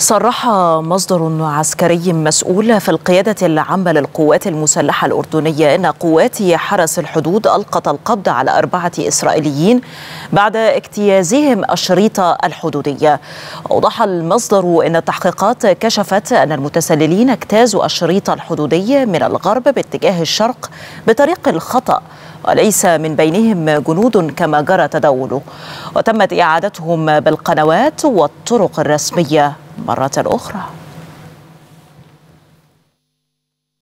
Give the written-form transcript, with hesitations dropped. صرح مصدر عسكري مسؤول في القيادة العامة للقوات المسلحة الأردنية أن قوات حرس الحدود ألقت القبض على 4 إسرائيليين بعد اجتيازهم الشريطة الحدودية. أوضح المصدر أن التحقيقات كشفت أن المتسللين اجتازوا الشريطة الحدودية من الغرب باتجاه الشرق بطريق الخطأ، وليس من بينهم جنود كما جرى تداوله، وتمت إعادتهم بالقنوات والطرق الرسمية مرة أخرى.